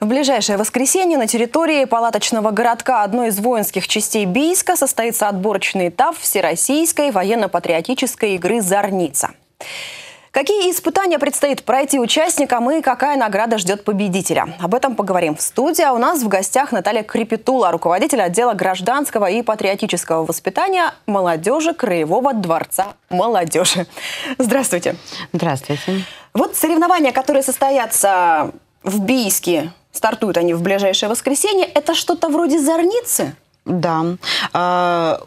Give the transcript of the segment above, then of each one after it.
В ближайшее воскресенье на территории палаточного городка одной из воинских частей Бийска состоится отборочный этап всероссийской военно-патриотической игры «Зарница». Какие испытания предстоит пройти участникам и какая награда ждет победителя? Об этом поговорим в студии. А у нас в гостях Наталья Крипитула, руководитель отдела гражданского и патриотического воспитания молодежи Краевого дворца молодежи. Здравствуйте. Здравствуйте. Вот соревнования, которые состоятся в Бийске, стартуют они в ближайшее воскресенье. Это что-то вроде «Зарницы»? Да.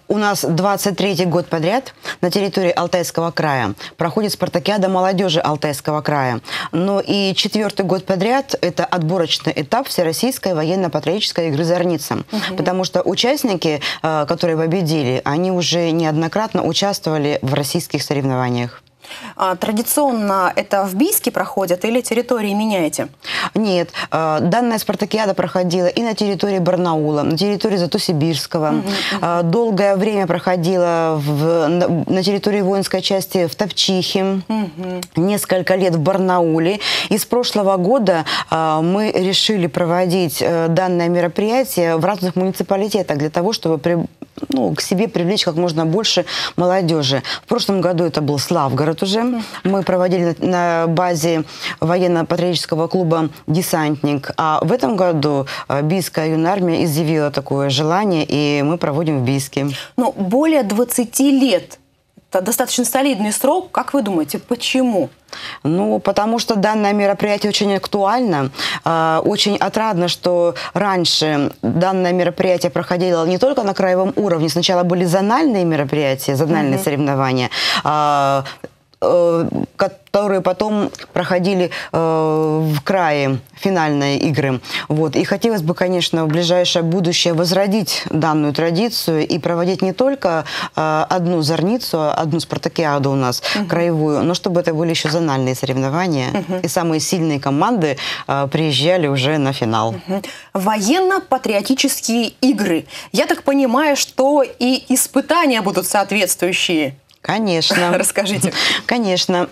У нас 23-й год подряд на территории Алтайского края проходит спартакиада молодежи Алтайского края. Но и 4-й год подряд это отборочный этап всероссийской военно-патриотической игры «Зарница». Угу. Потому что участники, которые победили, они уже неоднократно участвовали в российских соревнованиях. Традиционно это в Бийске проходят или территории меняете? Нет, данная спартакиада проходила и на территории Барнаула, на территории Затосибирского. Угу. Долгое время проходила на территории воинской части в Топчихе, угу. Несколько лет в Барнауле. И с прошлого года мы решили проводить данное мероприятие в разных муниципалитетах для того, чтобы к себе привлечь как можно больше молодежи. В прошлом году это был Славгород уже. Мы проводили на базе военно-патриотического клуба «Десантник». А в этом году Бийская юная армия изъявила такое желание, и мы проводим в Бийске. Но более 20 лет. Это достаточно солидный срок. Как вы думаете, почему? Ну, потому что данное мероприятие очень актуально. Очень отрадно, что раньше данное мероприятие проходило не только на краевом уровне. Сначала были зональные мероприятия, зональные соревнования, которые потом проходили в крае финальные игры. Вот. И хотелось бы, конечно, в ближайшее будущее возродить данную традицию и проводить не только одну «Зарницу», одну спартакиаду у нас, краевую, но чтобы это были еще зональные соревнования. И самые сильные команды приезжали уже на финал. Военно-патриотические игры. Я так понимаю, что и испытания будут соответствующие. Конечно. Расскажите. Конечно.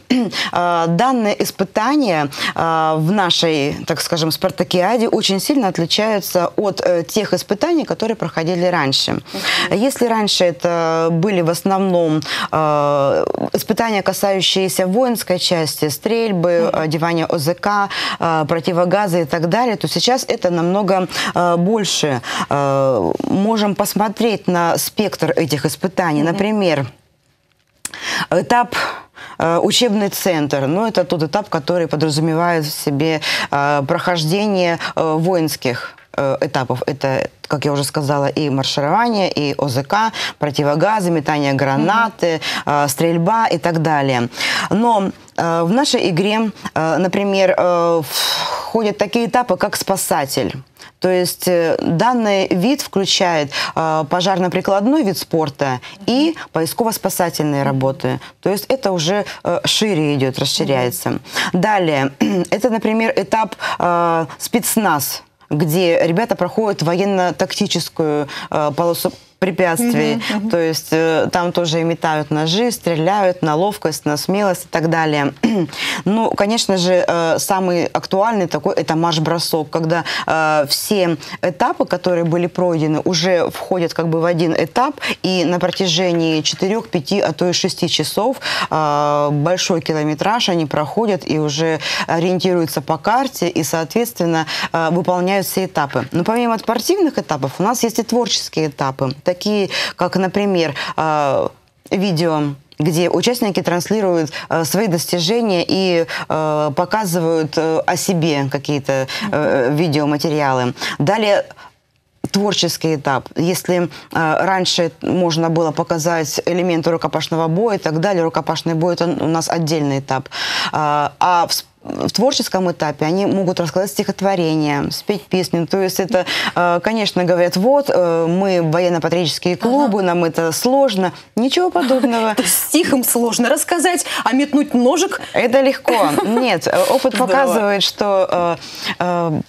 Данное испытание в нашей, так скажем, спартакиаде очень сильно отличается от тех испытаний, которые проходили раньше. Если раньше это были в основном испытания, касающиеся воинской части, стрельбы, одевания ОЗК, противогазы и так далее, то сейчас это намного больше. Можем посмотреть на спектр этих испытаний. Например, этап учебный центр. Но это тот этап, который подразумевает в себе прохождение воинских этапов. Это, как я уже сказала, и марширование, и ОЗК, противогазы, метание гранаты, стрельба и так далее. Но в нашей игре, например, входят такие этапы, как спасатель. То есть данный вид включает пожарно-прикладной вид спорта и поисково-спасательные работы. То есть это уже шире идет, расширяется. Далее, это, например, этап спецназ, где ребята проходят военно-тактическую полосу препятствий. То есть там тоже и метают ножи, стреляют на ловкость, на смелость и так далее. Ну, конечно же, самый актуальный такой – это марш-бросок, когда все этапы, которые были пройдены, уже входят как бы в один этап, и на протяжении 4, 5, а то и 6 часов большой километраж они проходят и уже ориентируются по карте и, соответственно, выполняют все этапы. Но помимо спортивных этапов у нас есть и творческие этапы. Такие, как, например, видео, где участники транслируют свои достижения и показывают о себе какие-то видеоматериалы. Далее творческий этап. Если раньше можно было показать элементы рукопашного боя и так далее, рукопашный бой – это у нас отдельный этап. А в творческом этапе они могут рассказать стихотворение, спеть песню. То есть это, конечно, говорят, вот, мы военно-патриотические клубы, нам это сложно. Ничего подобного. Стихом сложно рассказать, а метнуть ножик? Это легко. Нет, опыт показывает, что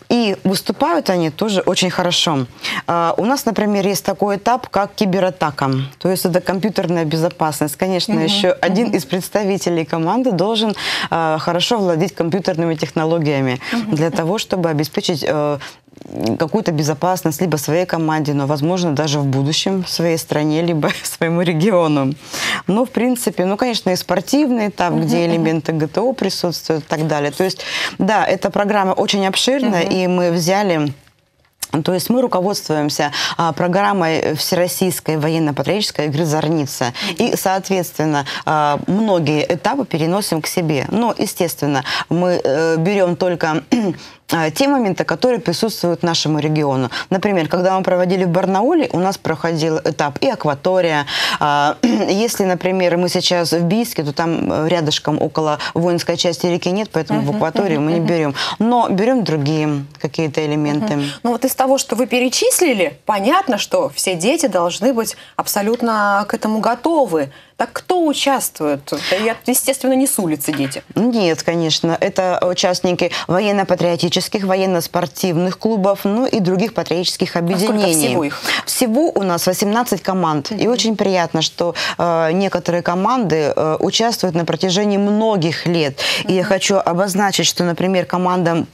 и выступают они тоже очень хорошо. У нас, например, есть такой этап, как кибератака. То есть это компьютерная безопасность. Конечно, еще один из представителей команды должен хорошо владеть компьютером. компьютерными технологиями для того, чтобы обеспечить какую-то безопасность либо своей команде, но, возможно, даже в будущем в своей стране, либо своему региону. Но, в принципе, ну, конечно, и спортивный этап, где элементы ГТО присутствуют и так далее. То есть, да, эта программа очень обширная, и мы взяли... То есть мы руководствуемся программой Всероссийской военно-патриотической игры «Зарница». И, соответственно, многие этапы переносим к себе. Но, естественно, мы берем только... те моменты, которые присутствуют нашему региону. Например, когда мы проводили в Барнауле, у нас проходил этап и акватория. Если, например, мы сейчас в Бийске, то там рядышком около воинской части реки нет, поэтому в акваторию мы не берем. Но берем другие какие-то элементы. Ну вот из того, что вы перечислили, понятно, что все дети должны быть абсолютно к этому готовы. Так кто участвует? Это, естественно, не с улицы дети. Нет, конечно. Это участники военно-патриотических, военно-спортивных клубов, ну и других патриотических объединений. А сколько всего их? Всего у нас 18 команд. И очень приятно, что некоторые команды участвуют на протяжении многих лет. И я хочу обозначить, что, например, команда...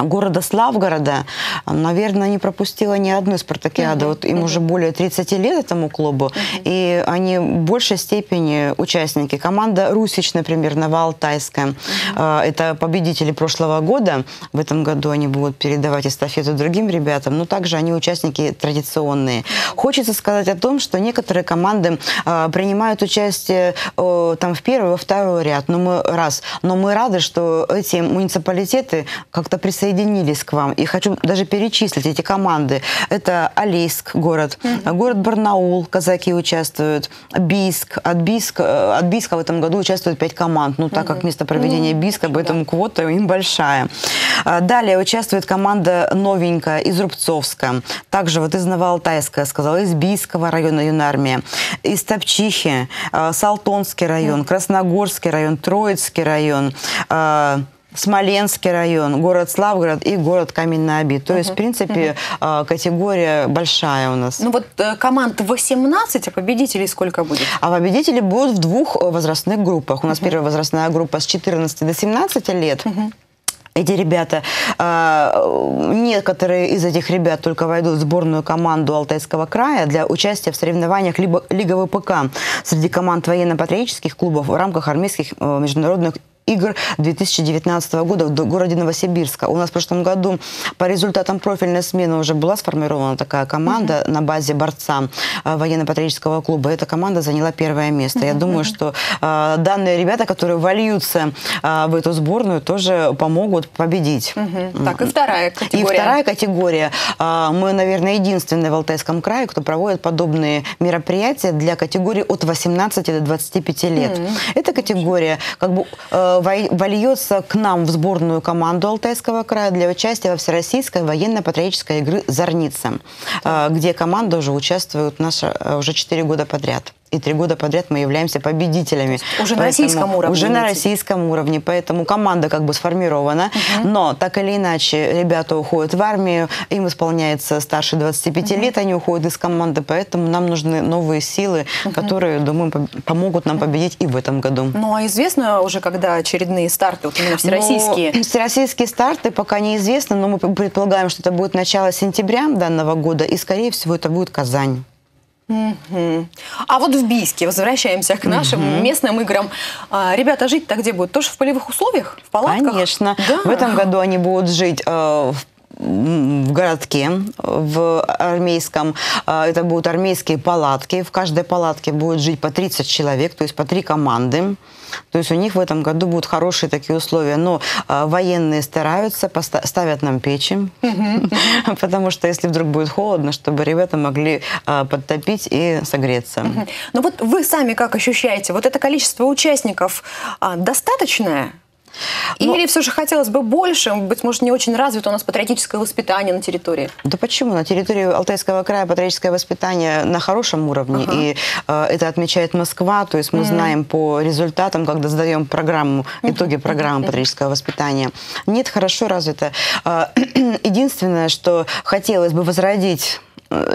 города Славгорода, наверное, не пропустила ни одной спартакиады. Вот им уже более 30 лет этому клубу, и они в большей степени участники. Команда «Русич», например, Новоалтайска, это победители прошлого года. В этом году они будут передавать эстафету другим ребятам, но также они участники традиционные. Хочется сказать о том, что некоторые команды принимают участие там, в первый, во второй ряд, но мы рады, что эти муниципалитеты как-то присоединяются к вам. И хочу даже перечислить эти команды. Это Алейск город, город Барнаул, казаки участвуют, Бийск. От Бийска в этом году участвуют 5 команд, ну так как место проведения Бийска, поэтому квота им большая. Далее участвует команда новенькая из Рубцовска, также вот из Новоалтайска, я сказала, из Бийского района юнармия, из Топчихи, Салтонский район, Красногорский район, Троицкий район, Смоленский район, город Славгород и город Каменный-Обинд. То есть, в принципе, категория большая у нас. Ну вот команд 18, а победителей сколько будет? А победители будут в 2 возрастных группах. У нас первая возрастная группа с 14 до 17 лет. Эти ребята, некоторые из этих ребят только войдут в сборную команду Алтайского края для участия в соревнованиях либо Лига ВПК среди команд военно-патриотических клубов в рамках армейских международных игр 2019 года в городе Новосибирска. У нас в прошлом году по результатам профильной смены уже была сформирована такая команда на базе борца военно-патриотического клуба. Эта команда заняла первое место. Я думаю, что данные ребята, которые вольются в эту сборную, тоже помогут победить. Так, и вторая категория. И вторая категория. Мы, наверное, единственные в Алтайском крае, кто проводит подобные мероприятия для категории от 18 до 25 лет. Эта категория как бы... вольется к нам в сборную команду Алтайского края для участия во Всероссийской военно-патриотической игры «Зарница», где команда уже участвует уже 4 года подряд. И 3 года подряд мы являемся победителями. Уже на российском уровне. Уже на российском уровне, поэтому команда как бы сформирована. Но так или иначе ребята уходят в армию, им исполняется старше 25 лет, они уходят из команды, поэтому нам нужны новые силы, которые, думаю, помогут нам победить и в этом году. Ну а известно уже, когда очередные старты, вот именно всероссийские? Ну, всероссийские старты пока неизвестны, но мы предполагаем, что это будет начало сентября данного года, и скорее всего это будет Казань. А вот в Бийске, возвращаемся к нашим местным играм, ребята жить-то где будут? Тоже в полевых условиях? В палатках? Конечно. Да. В этом году они будут жить в городке, в армейском. Это будут армейские палатки. В каждой палатке будет жить по 30 человек, то есть по 3 команды. То есть у них в этом году будут хорошие такие условия. Но военные стараются, ставят нам печи, потому что если вдруг будет холодно, чтобы ребята могли подтопить и согреться. Ну вот вы сами как ощущаете, вот это количество участников достаточное? Или все же хотелось бы больше, быть может, не очень развито у нас патриотическое воспитание на территории? Да почему? На территории Алтайского края патриотическое воспитание на хорошем уровне, и это отмечает Москва, то есть мы знаем по результатам, когда сдаем программу, итоги программы патриотического воспитания. Нет, хорошо развито. Единственное, что хотелось бы возродить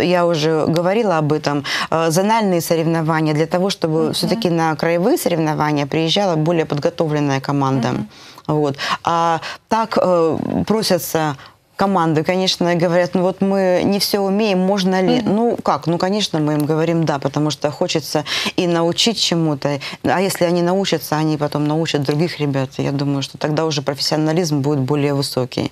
я уже говорила об этом, зональные соревнования, для того, чтобы все-таки на краевые соревнования приезжала более подготовленная команда. Вот. А так просятся команды, конечно, говорят, ну вот мы не все умеем, можно ли? Ну как? Ну, конечно, мы им говорим да, потому что хочется и научить чему-то. А если они научатся, они потом научат других ребят. Я думаю, что тогда уже профессионализм будет более высокий.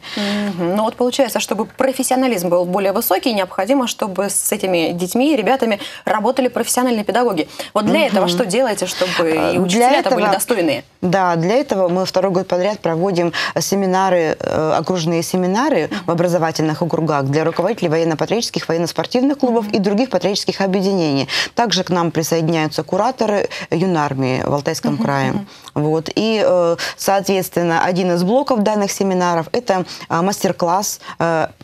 Ну вот получается, чтобы профессионализм был более высокий, необходимо, чтобы с этими детьми и ребятами работали профессиональные педагоги. Вот для этого что делаете, чтобы и учителя были достойные? Да, для этого мы второй год подряд проводим семинары, окружные семинары, в образовательных округах для руководителей военно-патриотических, военно-спортивных клубов и других патриотических объединений. Также к нам присоединяются кураторы юнармии в Алтайском крае. Вот. И, соответственно, один из блоков данных семинаров – это мастер-класс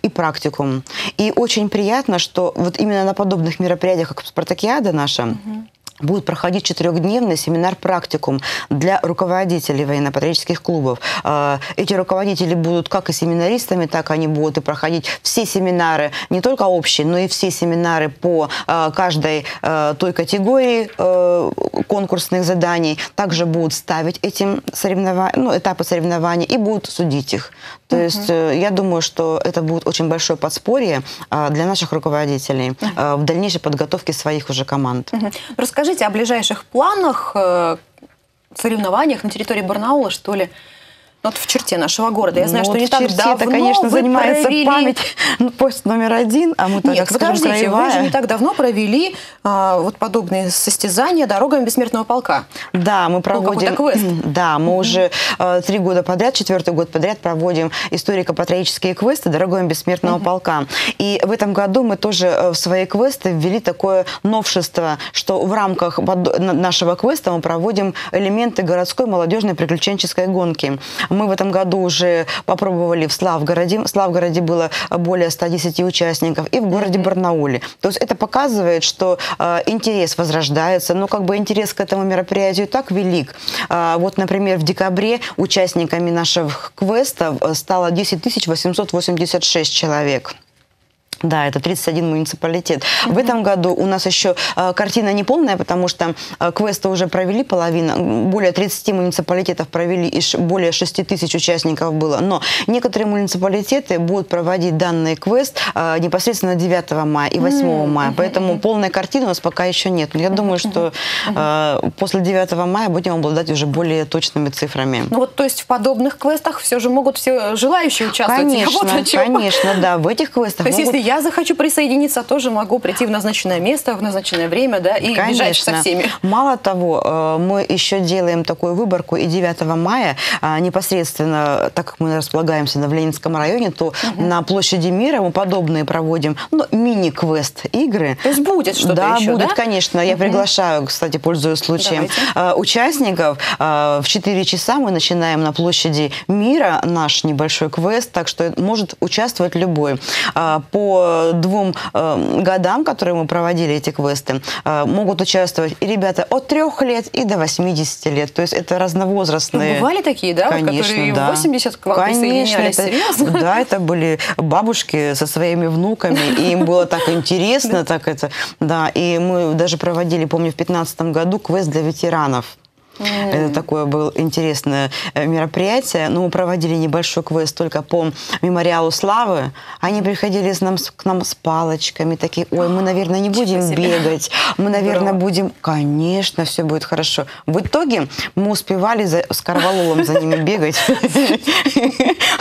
и практикум. И очень приятно, что вот именно на подобных мероприятиях, как «Спартакиада» наша, будет проходить четырехдневный семинар-практикум для руководителей военно-патриотических клубов. Эти руководители будут как и семинаристами, так они будут и проходить все семинары, не только общие, но и все семинары по каждой той категории конкурсных заданий. Также будут ставить этим этапы соревнований и будут судить их. То есть я думаю, что это будет очень большое подспорье для наших руководителей в дальнейшей подготовке своих уже команд. Расскажите о ближайших планах, соревнованиях на территории Барнаула, что ли? Вот в черте нашего города. Я знаю, что не так давно, конечно, занимается память. Пост номер один, а мы так, как скажем, краевая. Вы же не так давно провели вот подобные состязания «Дорогами бессмертного полка». Да, мы проводим. Да, мы уже 3 года подряд, 4-й год подряд проводим историко-патриотические квесты «Дорогами бессмертного полка». И в этом году мы тоже в свои квесты ввели такое новшество, что в рамках нашего квеста мы проводим элементы городской молодежной приключенческой гонки. Мы в этом году уже попробовали в Славгороде. В Славгороде было более 110 участников. И в городе Барнауле. То есть это показывает, что интерес возрождается. Но как бы интерес к этому мероприятию так велик. Вот, например, в декабре участниками наших квестов стало 10 886 человек. Да, это 31 муниципалитет. В этом году у нас еще картина неполная, потому что квесты уже провели половину, более 30 муниципалитетов провели, и более 6 000 участников было. Но некоторые муниципалитеты будут проводить данный квест непосредственно 9 мая и 8 мая. Поэтому полной картины у нас пока еще нет. Но я думаю, что после 9 мая будем обладать уже более точными цифрами. Ну вот, то есть в подобных квестах все же могут все желающие участвовать? Конечно, конечно, да. В этих квестах могут... Я захочу присоединиться, тоже могу прийти в назначенное место, в назначенное время, да, и бежать со всеми. Мало того, мы еще делаем такую выборку, и 9 мая непосредственно, так как мы располагаемся в Ленинском районе, то на площади Мира мы подобные проводим, ну, мини-квест игры. То есть будет что-то еще, да? Будет, конечно. Я приглашаю, кстати, пользуясь случаем, участников. В 4 часа мы начинаем на площади Мира наш небольшой квест, так что может участвовать любой. По 2 годам, которые мы проводили эти квесты, могут участвовать и ребята от 3 лет и до 80 лет. То есть это разновозрастные. Ну, бывали такие, да? Конечно, которые да. 80 к вам присоединялись. Серьезно? Да, это были бабушки со своими внуками, и им было так интересно. Так это, да. И мы даже проводили, помню, в 2015 году квест для ветеранов. Это такое было интересное мероприятие. Но мы проводили небольшой квест только по мемориалу славы. Они приходили к нам с палочками, такие, ой, мы, наверное, не будем бегать, мы, наверное, будем... Конечно, все будет хорошо. В итоге мы успевали с корвалолом за ними бегать.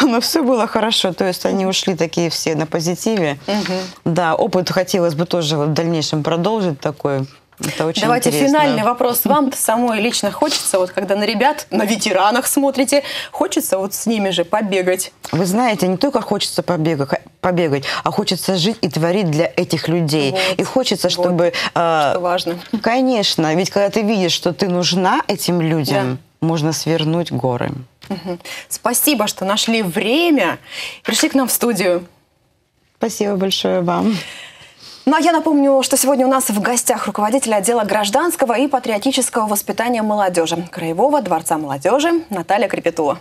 Но все было хорошо. То есть они ушли такие все на позитиве. Да, опыт хотелось бы тоже в дальнейшем продолжить такой. Давайте финальный вопрос. Вам-то самой лично хочется, вот когда на ребят, на ветеранах смотрите, хочется вот с ними же побегать? Вы знаете, не только хочется побегать, а хочется жить и творить для этих людей. Вот, и хочется, чтобы... Вот, что важно. Конечно, ведь когда ты видишь, что ты нужна этим людям, можно свернуть горы. Спасибо, что нашли время, пришли к нам в студию. Спасибо большое вам. Ну, а я напомню, что сегодня у нас в гостях руководитель отдела гражданского и патриотического воспитания молодежи Краевого дворца молодежи Наталья Крипитула.